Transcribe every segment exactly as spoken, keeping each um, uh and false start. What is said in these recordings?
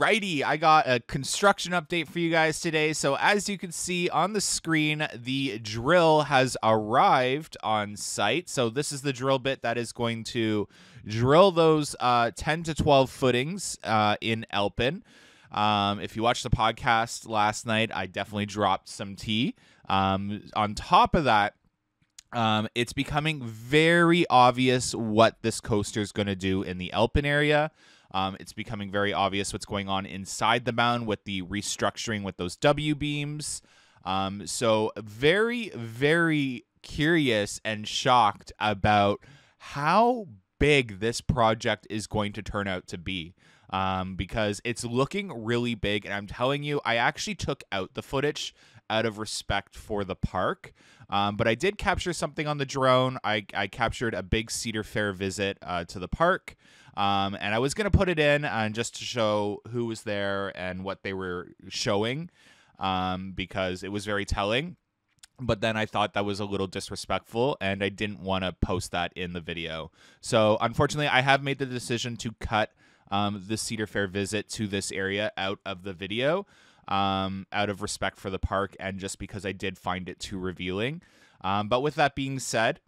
Alrighty, I got a construction update for you guys today. So as you can see on the screen, the drill has arrived on site. So this is the drill bit that is going to drill those uh, ten to twelve footings uh, in Elpen. Um, if you watched the podcast last night, I definitely dropped some tea. Um, on top of that, Um, it's becoming very obvious what this coaster is going to do in the Elpen area. Um, it's becoming very obvious what's going on inside the mound with the restructuring with those W beams. Um, so very, very curious and shocked about how big this project is going to turn out to be. Um, because it's looking really big, and I'm telling you, I actually took out the footage out of respect for the park. Um, but I did capture something on the drone. I, I captured a big Cedar Fair visit uh, to the park. Um, and I was going to put it in uh, just to show who was there and what they were showing, um, because it was very telling. But then I thought that was a little disrespectful, and I didn't want to post that in the video. So unfortunately, I have made the decision to cut um, the Cedar Fair visit to this area out of the video. Um, out of respect for the park and just because I did find it too revealing. Um, but with that being said,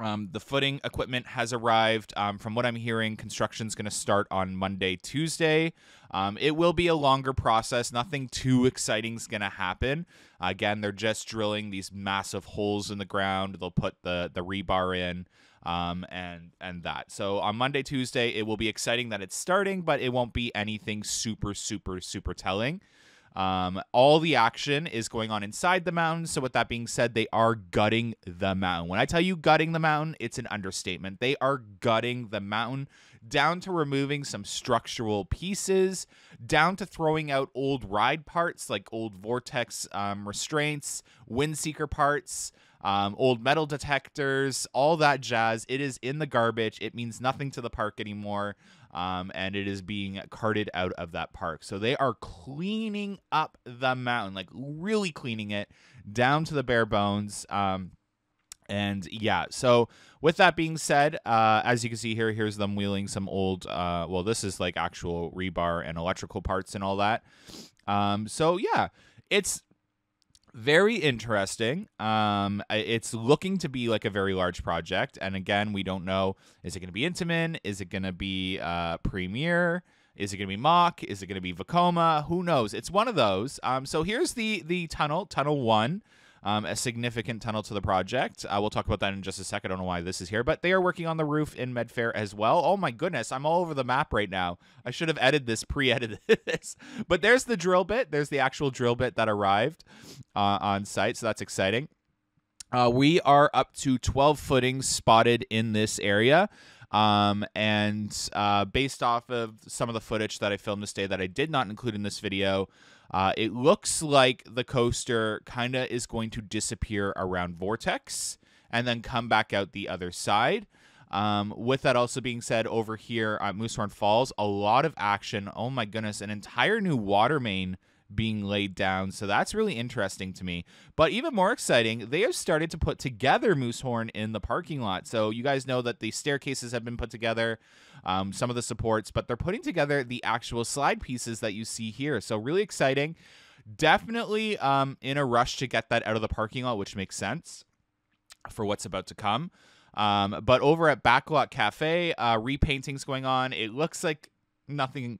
um, the footing equipment has arrived. Um, from what I'm hearing, construction's going to start on Monday, Tuesday. Um, it will be a longer process. Nothing too exciting is going to happen. Again, they're just drilling these massive holes in the ground. They'll put the, the rebar in um, and, and that. So on Monday, Tuesday, it will be exciting that it's starting, but it won't be anything super, super, super telling. Um, all the action is going on inside the mountain. So with that being said, they are gutting the mountain. When I tell you gutting the mountain, it's an understatement. They are gutting the mountain down to removing some structural pieces, down to throwing out old ride parts like old Vortex um, restraints, Windseeker parts, um, old metal detectors, all that jazz. It is in the garbage. It means nothing to the park anymore. Um, and it is being carted out of that park. So they are cleaning up the mountain, like really cleaning it down to the bare bones. Um, and yeah, so with that being said, uh, as you can see here, here's them wheeling some old, uh, well, this is like actual rebar and electrical parts and all that. Um, so yeah, it's very interesting. Um, it's looking to be like a very large project. And again, we don't know, is it going to be Intamin? Is it going to be uh, Premier? Is it going to be Mach? Is it going to be Vekoma? Who knows? It's one of those. Um, so here's the, the tunnel, tunnel one, um, a significant tunnel to the project. Uh, we'll talk about that in just a sec. I don't know why this is here, but they are working on the roof in Medfair as well. Oh my goodness, I'm all over the map right now. I should have edited this, pre-edited this. But there's the drill bit. There's the actual drill bit that arrived. Uh, on site, so that's exciting. Uh, we are up to twelve footings spotted in this area, um, and uh, based off of some of the footage that I filmed this day that I did not include in this video, uh, it looks like the coaster kind of is going to disappear around Vortex and then come back out the other side. Um, with that also being said, over here at Moosehorn Falls, a lot of action. Oh my goodness, an entire new water main being laid down. So that's really interesting to me. But even more exciting, they have started to put together Moosehorn in the parking lot. So you guys know that the staircases have been put together, um, some of the supports, but they're putting together the actual slide pieces that you see here. So really exciting. Definitely um, in a rush to get that out of the parking lot, which makes sense for what's about to come. Um, but over at Backlot Cafe, uh, repainting's going on. It looks like nothing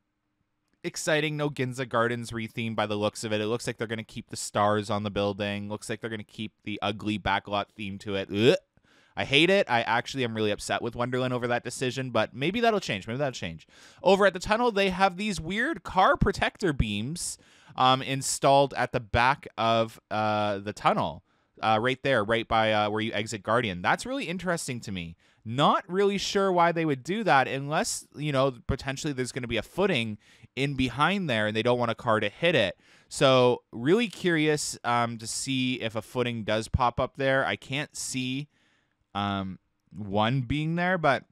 exciting, no Ginza Gardens rethemed by the looks of it. It looks like they're going to keep the stars on the building. Looks like they're going to keep the ugly backlot theme to it. Ugh. I hate it. I actually am really upset with Wonderland over that decision, but maybe that'll change. Maybe that'll change. Over at the tunnel, they have these weird car protector beams um, installed at the back of uh, the tunnel. Uh, right there, right by uh, where you exit Guardian. That's really interesting to me. Not really sure why they would do that unless, you know, potentially there's going to be a footing in behind there and they don't want a car to hit it. So really curious um, to see if a footing does pop up there. I can't see um, one being there, but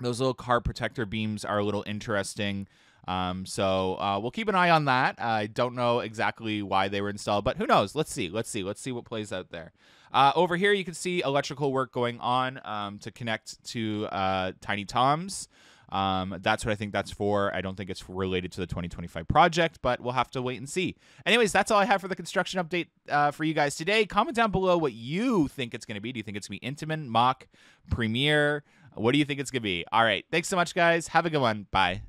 those little car protector beams are a little interesting. Um, so uh, we'll keep an eye on that. I don't know exactly why they were installed, but who knows? Let's see. Let's see. Let's see what plays out there. Uh, over here, you can see electrical work going on um, to connect to uh, Tiny Toms. Um, that's what I think that's for. I don't think it's related to the twenty twenty-five project, but we'll have to wait and see. Anyways, that's all I have for the construction update uh, for you guys today. Comment down below what you think it's going to be. Do you think it's going to be Intamin, Mach, Premier? What do you think it's going to be? All right. Thanks so much, guys. Have a good one. Bye.